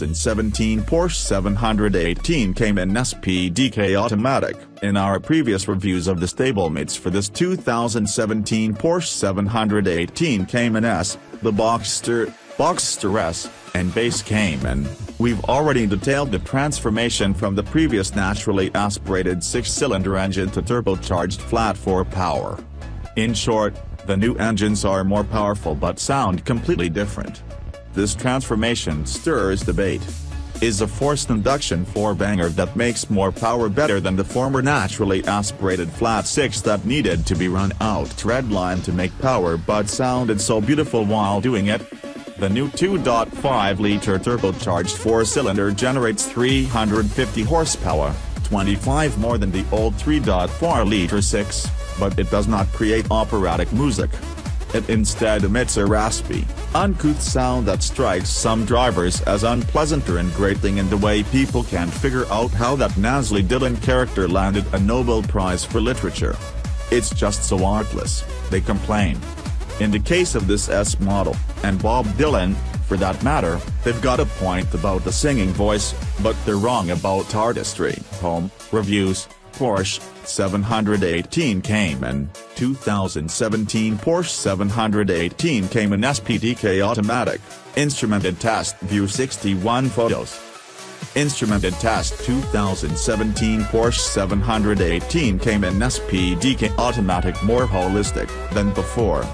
2017 Porsche 718 Cayman's PDK automatic. In our previous reviews of the stablemates for this 2017 Porsche 718 Cayman S, the Boxster, Boxster S, and Base Cayman, we've already detailed the transformation from the previous naturally aspirated six-cylinder engine to turbocharged flat-4 power. In short, the new engines are more powerful but sound completely different. This transformation stirs debate. Is a forced induction four-banger that makes more power better than the former naturally aspirated flat-6 that needed to be run out redline to make power but sounded so beautiful while doing it? The new 2.5-liter turbocharged four-cylinder generates 350 horsepower, 25 more than the old 3.4-liter 6, but it does not create operatic music. It instead emits a raspy, uncouth sound that strikes some drivers as unpleasant and grating in the way people can't figure out how that nasally Dylan character landed a Nobel Prize for Literature. It's just so artless, they complain. In the case of this S model, and Bob Dylan, for that matter, they've got a point about the singing voice, but they're wrong about artistry. Home, reviews, Porsche 718 Cayman, 2017 Porsche 718 Cayman PDK Automatic, Instrumented Test View 61 Photos. Instrumented Test 2017 Porsche 718 Cayman PDK Automatic more holistic than before.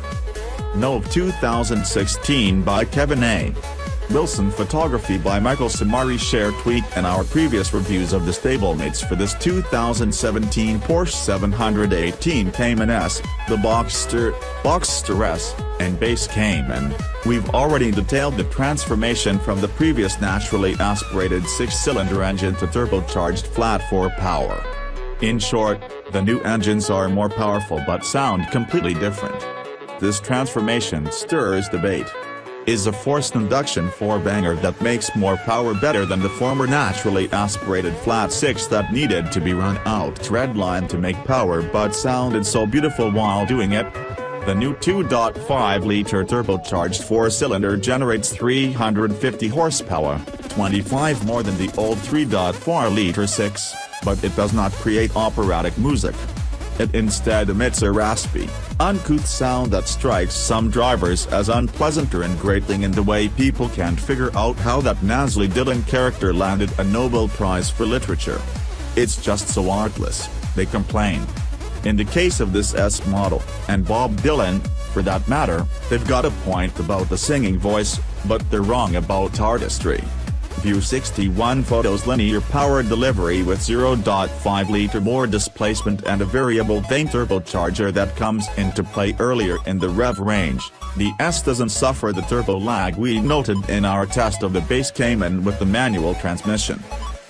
Nov 2016 by Kevin A. Wilson Photography by Michael Samari Share tweet and our previous reviews of the stablemates for this 2017 Porsche 718 Cayman S, the Boxster, Boxster S, and Base Cayman. We've already detailed the transformation from the previous naturally aspirated six-cylinder engine to turbocharged flat-4 power. In short, the new engines are more powerful but sound completely different. This transformation stirs debate. Is a forced induction four-banger that makes more power better than the former naturally aspirated flat-6 that needed to be run out redline to make power but sounded so beautiful while doing it? The new 2.5-liter turbocharged four-cylinder generates 350 horsepower, 25 more than the old 3.4-liter 6, but it does not create operatic music. It instead emits a raspy, uncouth sound that strikes some drivers as unpleasant and grating in the way people can't figure out how that nasally Dylan character landed a Nobel Prize for Literature. It's just so artless, they complain. In the case of this S model, and Bob Dylan, for that matter, they've got a point about the singing voice, but they're wrong about artistry. View 61 Photos linear power delivery with 0.5-liter more displacement and a variable vane turbocharger that comes into play earlier in the rev range, the S doesn't suffer the turbo lag we noted in our test of the Base Cayman with the manual transmission.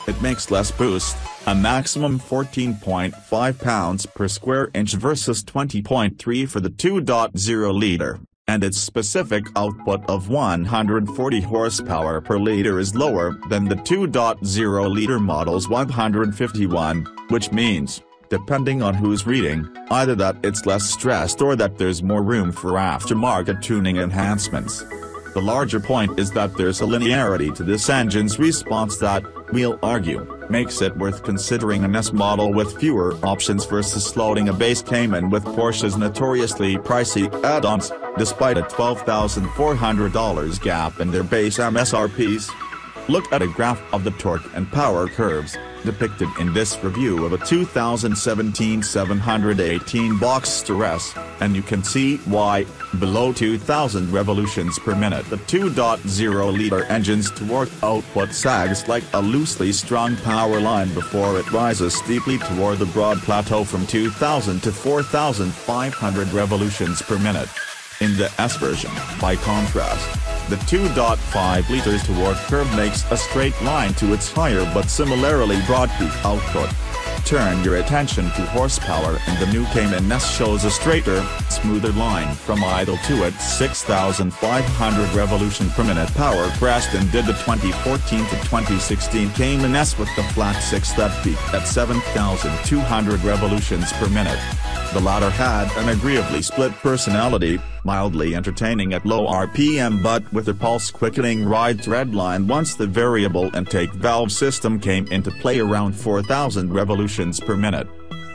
It makes less boost, a maximum 14.5 pounds per square inch versus 20.3 for the 2.0-liter. And its specific output of 140 horsepower per liter is lower than the 2.0-liter model's 151, which means, depending on who's reading, either that it's less stressed or that there's more room for aftermarket tuning enhancements. The larger point is that there's a linearity to this engine's response that, we'll argue, makes it worth considering an S model with fewer options versus loading a Base Cayman with Porsche's notoriously pricey add-ons, despite a $12,400 gap in their base MSRPs. Look at a graph of the torque and power curves, depicted in this review of a 2017 718 Boxster S, and you can see why, below 2,000 revolutions per minute the 2.0-liter engine's torque output sags like a loosely strung power line before it rises steeply toward the broad plateau from 2,000 to 4,500 revolutions per minute. In the S version, by contrast, the 2.5-liter torque curve makes a straight line to its higher but similarly broad peak output. Turn your attention to horsepower and the new Cayman S shows a straighter, smoother line from idle to its 6,500 revolution per minute power crest and did the 2014 to 2016 Cayman S with the flat 6 that peaked at 7,200 revolutions per minute. The latter had an agreeably split personality, mildly entertaining at low RPM but with a pulse-quickening ride threadline once the variable intake valve system came into play around 4,000 revolutions per minute.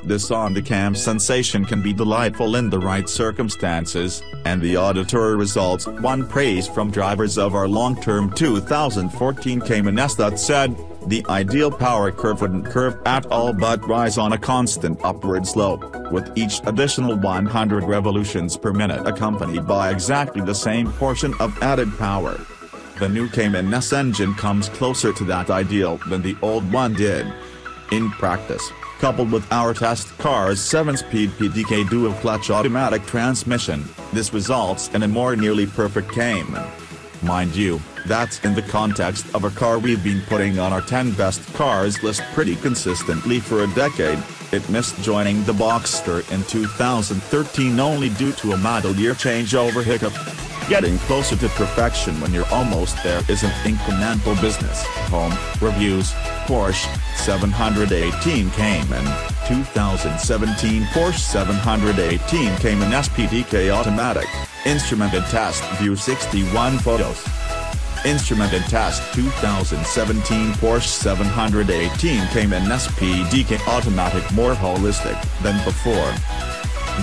This on-the-cam sensation can be delightful in the right circumstances, and the Auditeur results won praise from drivers of our long-term 2014 Cayman that said, "The ideal power curve wouldn't curve at all but rise on a constant upward slope, with each additional 100 revolutions per minute accompanied by exactly the same portion of added power." The new Cayman S engine comes closer to that ideal than the old one did. In practice, coupled with our test car's 7-speed PDK dual-clutch automatic transmission, this results in a more nearly perfect Cayman. Mind you, that's in the context of a car we've been putting on our 10 best cars list pretty consistently for a decade. It missed joining the Boxster in 2013 only due to a model year changeover hiccup. Getting closer to perfection when you're almost there is an incremental business. Home Reviews, Porsche 718 Cayman, 2017 Porsche 718 Cayman PDK Automatic, Instrumented Test View 61 Photos. Instrumented Test 2017 Porsche 718 Cayman PDK Automatic, more holistic than before.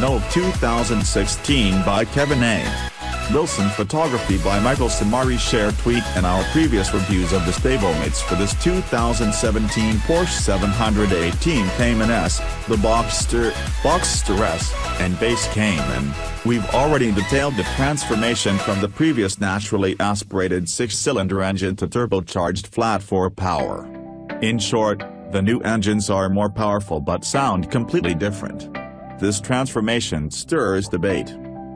Nov 2016 by Kevin A. Wilson. Photography by Michael Samari. Share tweet and our previous reviews of the stablemates for this 2017 Porsche 718 Cayman S, the Boxster, Boxster S, and base Cayman. We've already detailed the transformation from the previous naturally aspirated 6-cylinder engine to turbocharged flat-4 power. In short, the new engines are more powerful but sound completely different. This transformation stirs debate.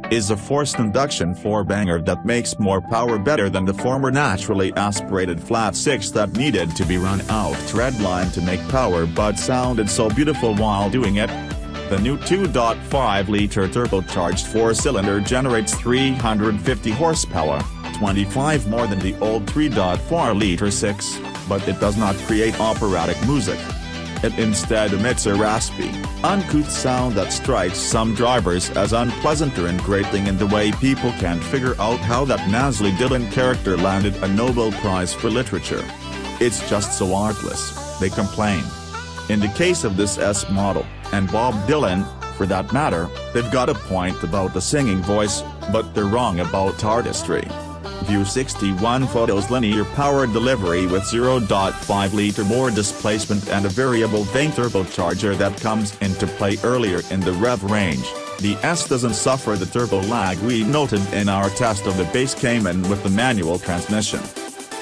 Is a forced induction floor banger that makes more power better than the former naturally aspirated flat 6 that needed to be run out treadline to make power but sounded so beautiful while doing it? The new 2.5-liter turbocharged 4-cylinder generates 350 horsepower, 25 more than the old 3.4-liter 6, but it does not create operatic music. It instead emits a raspy, uncouth sound that strikes some drivers as unpleasant or ingrating in the way people can't figure out how that nasally Dylan character landed a Nobel Prize for Literature. "It's just so artless," they complain. In the case of this S model, and Bob Dylan, for that matter, they've got a point about the singing voice, but they're wrong about artistry. View 61 Photos. Linear power delivery with 0.5-liter more displacement and a variable vane turbocharger that comes into play earlier in the rev range, the S doesn't suffer the turbo lag we noted in our test of the base Cayman with the manual transmission.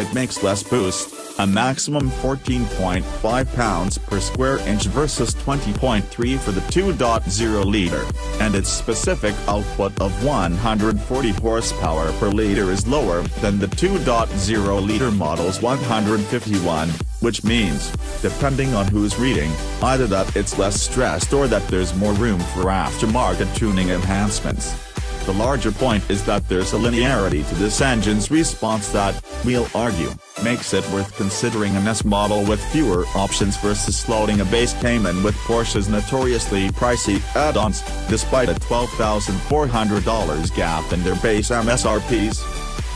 It makes less boost, a maximum 14.5 pounds per square inch versus 20.3 for the 2.0-liter, and its specific output of 140 horsepower per liter is lower than the 2.0-liter model's 151, which means, depending on who's reading, either that it's less stressed or that there's more room for aftermarket tuning enhancements. The larger point is that there's a linearity to this engine's response that, we'll argue, makes it worth considering an S model with fewer options versus loading a base Cayman with Porsche's notoriously pricey add-ons, despite a $12,400 gap in their base MSRPs.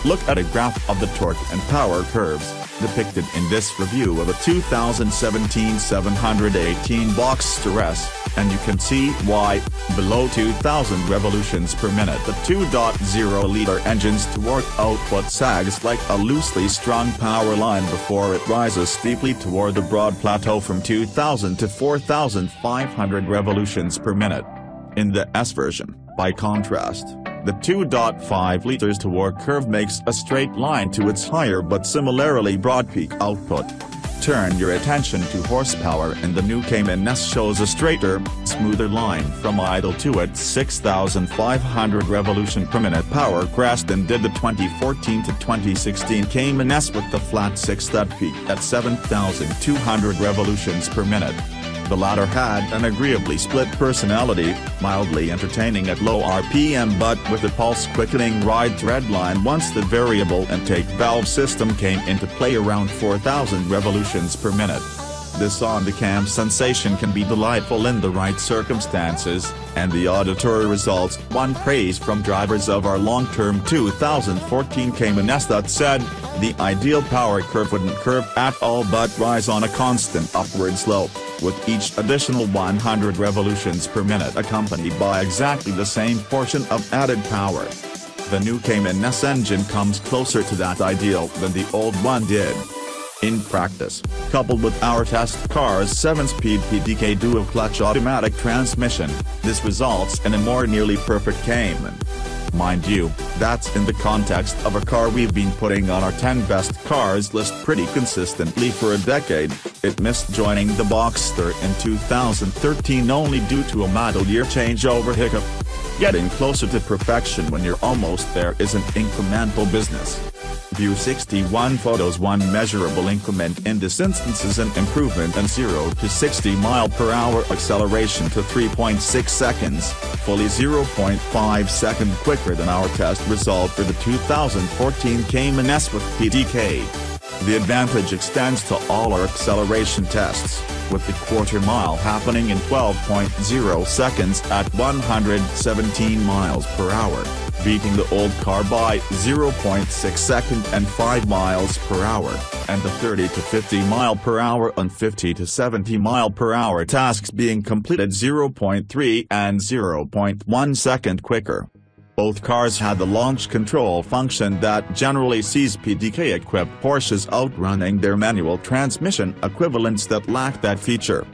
Look at a graph of the torque and power curves, depicted in this review of a 2017 718 Boxster S, and you can see why, below 2,000 revolutions per minute the 2.0-liter engine's torque output sags like a loosely strung power line before it rises steeply toward the broad plateau from 2,000 to 4,500 revolutions per minute. In the S version, by contrast, the 2.5-liter torque curve makes a straight line to its higher but similarly broad peak output. Turn your attention to horsepower and the new Cayman S shows a straighter, smoother line from idle to its 6,500 revolution per minute power crest than did the 2014 to 2016 Cayman S with the flat 6 that peaked at 7,200 revolutions per minute. The latter had an agreeably split personality, mildly entertaining at low RPM but with a pulse-quickening ride threadline once the variable intake valve system came into play around 4,000 revolutions per minute. This on-the-cam sensation can be delightful in the right circumstances, and the auditory results won praise from drivers of our long-term 2014 Cayman S that said, the ideal power curve wouldn't curve at all but rise on a constant upward slope, with each additional 100 revolutions per minute accompanied by exactly the same portion of added power. The new Cayman S engine comes closer to that ideal than the old one did. In practice, coupled with our test car's 7-speed PDK dual-clutch automatic transmission, this results in a more nearly perfect Cayman. Mind you, that's in the context of a car we've been putting on our 10 best cars list pretty consistently for a decade. It missed joining the Boxster in 2013 only due to a model year changeover hiccup. Getting closer to perfection when you're almost there is an incremental business. View 61 photos. One measurable increment in this instance is an improvement in 0 to 60 mph acceleration to 3.6 seconds, fully 0.5 second quicker than our test result for the 2014 Cayman S with PDK. The advantage extends to all our acceleration tests, with the quarter mile happening in 12.0 seconds at 117 mph. Beating the old car by 0.6 second and 5 mph, and the 30 to 50 mph and 50 to 70 mph tasks being completed 0.3 and 0.1 second quicker. Both cars had the launch control function that generally sees PDK-equipped Porsches outrunning their manual transmission equivalents that lack that feature.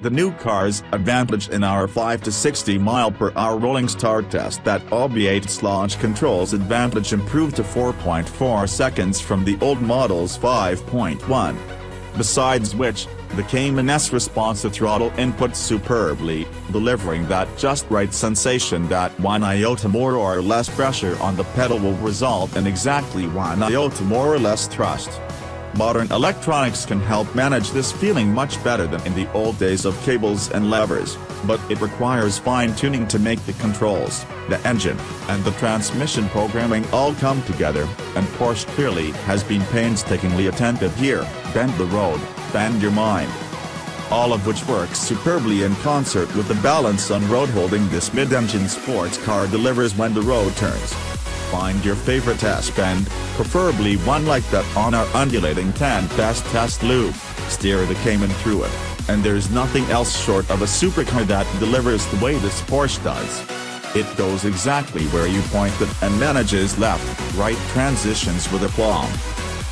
The new car's advantage in our 5 to 60 mph rolling start test that obviates launch control's advantage improved to 4.4 seconds from the old model's 5.1. Besides which, the Cayman S responds to throttle input superbly, delivering that just right sensation that 1 iota more or less pressure on the pedal will result in exactly 1 iota more or less thrust. Modern electronics can help manage this feeling much better than in the old days of cables and levers, but it requires fine-tuning to make the controls, the engine, and the transmission programming all come together, and Porsche clearly has been painstakingly attentive here. Bend the road, bend your mind. All of which works superbly in concert with the balance on road holding this mid-engine sports car delivers when the road turns. Find your favorite S-bend, preferably one like that on our undulating 10 best test loop, steer the Cayman through it, and there's nothing else short of a supercar that delivers the way this Porsche does. It goes exactly where you point it and manages left-right transitions with aplomb.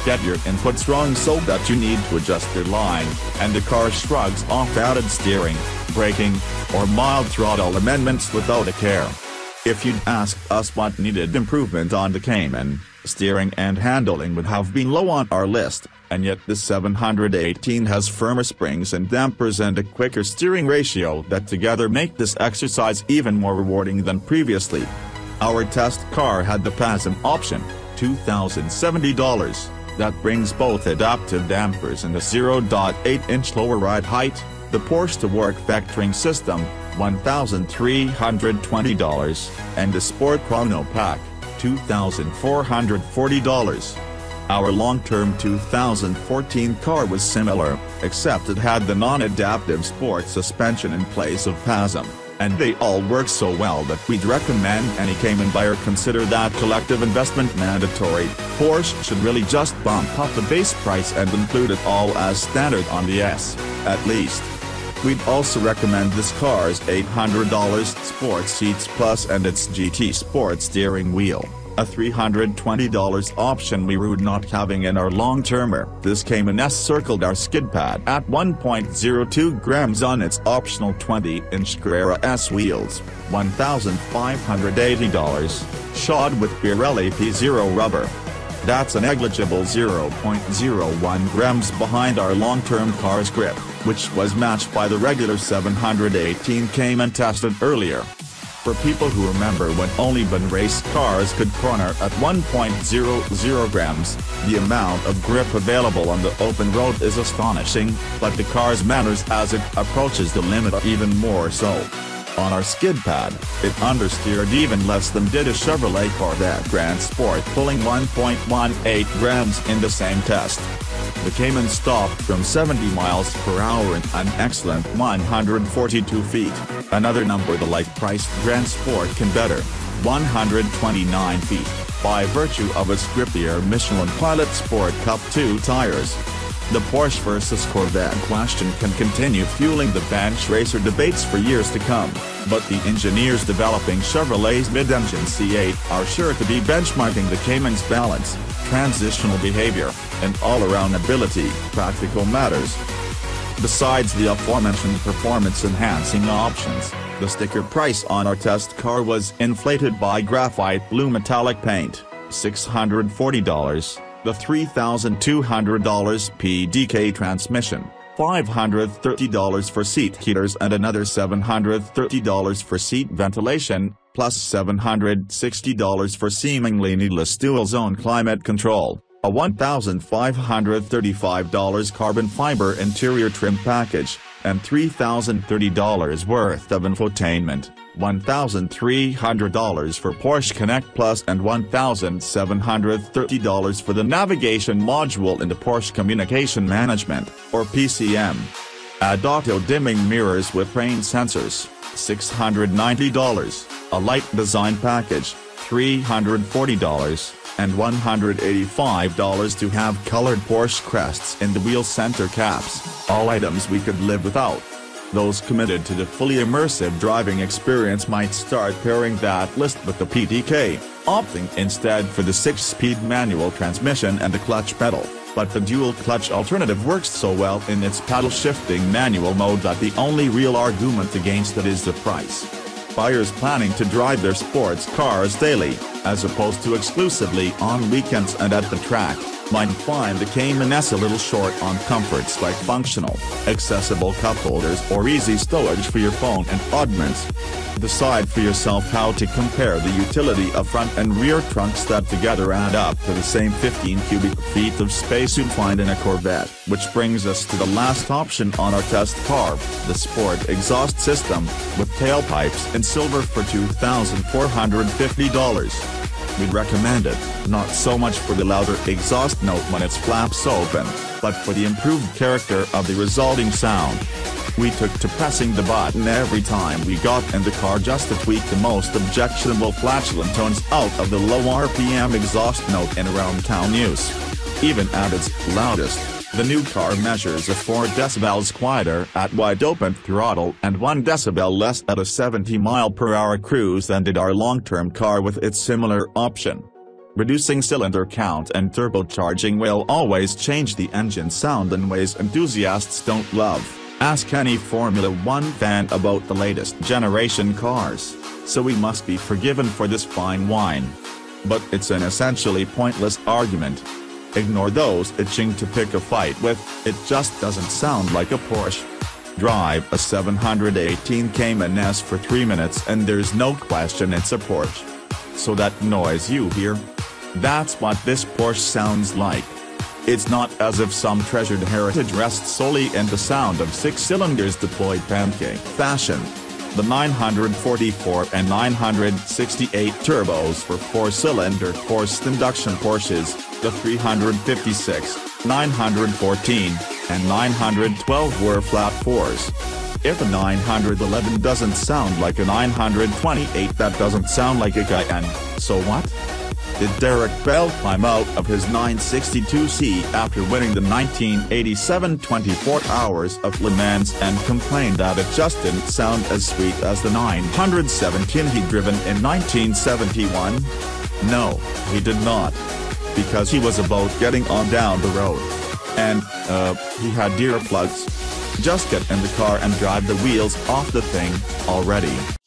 Get your inputs wrong so that you need to adjust your line, and the car shrugs off added steering, braking, or mild throttle amendments without a care. If you'd asked us what needed improvement on the Cayman, steering and handling would have been low on our list, and yet the 718 has firmer springs and dampers and a quicker steering ratio that together make this exercise even more rewarding than previously. Our test car had the PASM option, $2,070, that brings both adaptive dampers and a 0.8-inch lower ride height. The Porsche to work vectoring system, $1,320, and the Sport Chrono Pack, $2,440. Our long-term 2014 car was similar, except it had the non-adaptive sport suspension in place of PASM, and they all work so well that we'd recommend any Cayman buyer consider that collective investment mandatory. Porsche should really just bump up the base price and include it all as standard on the S, at least. We'd also recommend this car's $800 sports seats plus and its GT Sport steering wheel, a $320 option we rued not having in our long-termer. This Cayman S circled our skid pad at 1.02 grams on its optional 20-inch Carrera S wheels, $1,580, shod with Pirelli P0 rubber. That's a negligible 0.01 grams behind our long-term car's grip, which was matched by the regular 718 Cayman tested earlier. For people who remember when only when race cars could corner at 1.00 grams, the amount of grip available on the open road is astonishing, but the car's matters as it approaches the limit even more so. On our skid pad, it understeered even less than did a Chevrolet Corvette Grand Sport pulling 1.18 grams in the same test. the Cayman stopped from 70 miles per hour in an excellent 142 feet, another number the like-priced Grand Sport can better, 129 feet, by virtue of its grippier Michelin Pilot Sport Cup 2 tires. The Porsche versus Corvette question can continue fueling the bench racer debates for years to come, but the engineers developing Chevrolet's mid-engine C8 are sure to be benchmarking the Cayman's balance, transitional behavior, and all-around ability, practical matters. Besides the aforementioned performance-enhancing options, the sticker price on our test car was inflated by graphite blue metallic paint, $640. The $3,200 PDK transmission, $530 for seat heaters and another $730 for seat ventilation, plus $760 for seemingly needless dual-zone climate control, a $1,535 carbon fiber interior trim package, and $3,030 worth of infotainment, $1,300 for Porsche Connect Plus and $1,730 for the navigation module in the Porsche Communication Management, or PCM. Add auto-dimming mirrors with rain sensors, $690, a light design package, $340, and $185 to have colored Porsche crests in the wheel center caps, all items we could live without. Those committed to the fully immersive driving experience might start pairing that list with the PDK, opting instead for the 6-speed manual transmission and the clutch pedal, but the dual-clutch alternative works so well in its paddle-shifting manual mode that the only real argument against it is the price. Buyers planning to drive their sports cars daily, as opposed to exclusively on weekends and at the track, might find the Cayman a little short on comforts like functional, accessible cup holders or easy stowage for your phone and oddments. Decide for yourself how to compare the utility of front and rear trunks that together add up to the same 15 cubic feet of space you'd find in a Corvette, which brings us to the last option on our test car, the Sport Exhaust System, with tailpipes in silver for $2,450. We recommend it, not so much for the louder exhaust note when its flaps open, but for the improved character of the resulting sound. We took to pressing the button every time we got in the car just to tweak the most objectionable flatulent tones out of the low RPM exhaust note in around town use. Even at its loudest, the new car measures a 4 decibels quieter at wide-open throttle and 1 decibel less at a 70-mile-per-hour cruise than did our long-term car with its similar option. Reducing cylinder count and turbocharging will always change the engine sound in ways enthusiasts don't love. Ask any Formula 1 fan about the latest generation cars, so we must be forgiven for this fine wine. But it's an essentially pointless argument. Ignore those itching to pick a fight with, it just doesn't sound like a Porsche. Drive a 718 Cayman S for 3 minutes and there's no question it's a Porsche. So that noise you hear? That's what this Porsche sounds like. It's not as if some treasured heritage rests solely in the sound of 6 cylinders deployed pancake fashion. The 944 and 968 turbos for 4-cylinder forced induction Porsches, the 356, 914, and 912 were flat 4s. If a 911 doesn't sound like a 928, that doesn't sound like a Cayman, so what? Did Derek Bell climb out of his 962C after winning the 1987 24 Hours of Le Mans and complain that it just didn't sound as sweet as the 917 he'd driven in 1971? No, he did not. Because he was about getting on down the road. And, he had earplugs. Just get in the car and drive the wheels off the thing, already.